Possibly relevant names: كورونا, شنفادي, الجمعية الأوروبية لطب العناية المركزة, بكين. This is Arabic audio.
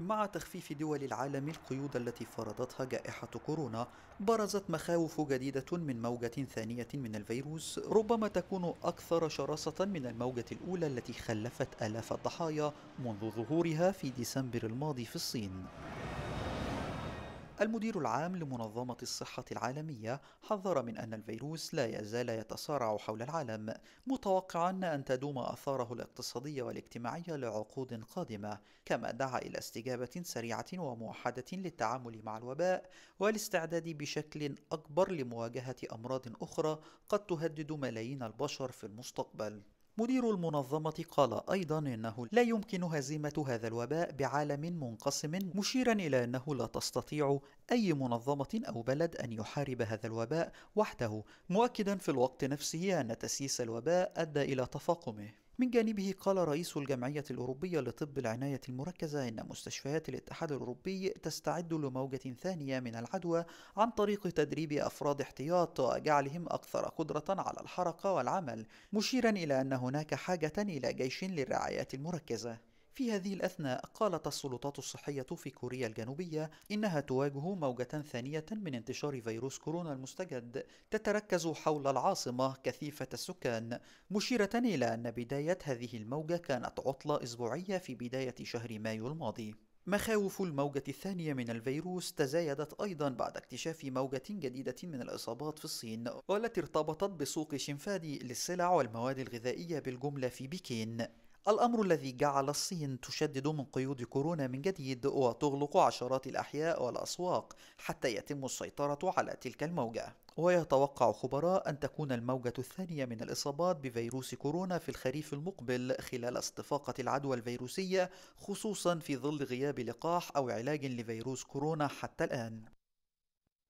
مع تخفيف دول العالم القيود التي فرضتها جائحة كورونا، برزت مخاوف جديدة من موجة ثانية من الفيروس ربما تكون أكثر شراسة من الموجة الأولى التي خلفت آلاف الضحايا منذ ظهورها في ديسمبر الماضي في الصين. المدير العام لمنظمة الصحة العالمية حذر من أن الفيروس لا يزال يتصارع حول العالم، متوقعا أن تدوم آثاره الاقتصادية والاجتماعية لعقود قادمة، كما دعا إلى استجابة سريعة وموحدة للتعامل مع الوباء والاستعداد بشكل أكبر لمواجهة أمراض أخرى قد تهدد ملايين البشر في المستقبل. مدير المنظمة قال أيضا إنه لا يمكن هزيمة هذا الوباء بعالم منقسم، مشيرا إلى أنه لا تستطيع أي منظمة أو بلد أن يحارب هذا الوباء وحده، مؤكدا في الوقت نفسه أن تسييس الوباء أدى إلى تفاقمه. من جانبه قال رئيس الجمعية الأوروبية لطب العناية المركزة إن مستشفيات الاتحاد الأوروبي تستعد لموجة ثانية من العدوى عن طريق تدريب أفراد احتياط وجعلهم أكثر قدرة على الحركة والعمل، مشيرا إلى أن هناك حاجة إلى جيش للرعايات المركزة. في هذه الأثناء قالت السلطات الصحية في كوريا الجنوبية إنها تواجه موجة ثانية من انتشار فيروس كورونا المستجد تتركز حول العاصمة كثيفة السكان، مشيرة إلى أن بداية هذه الموجة كانت عطلة أسبوعية في بداية شهر مايو الماضي. مخاوف الموجة الثانية من الفيروس تزايدت أيضا بعد اكتشاف موجة جديدة من الإصابات في الصين، والتي ارتبطت بسوق شنفادي للسلع والمواد الغذائية بالجملة في بكين، الأمر الذي جعل الصين تشدد من قيود كورونا من جديد وتغلق عشرات الأحياء والأسواق حتى يتم السيطرة على تلك الموجة. ويتوقع خبراء أن تكون الموجة الثانية من الإصابات بفيروس كورونا في الخريف المقبل خلال استفاقة العدوى الفيروسية، خصوصا في ظل غياب لقاح أو علاج لفيروس كورونا حتى الآن.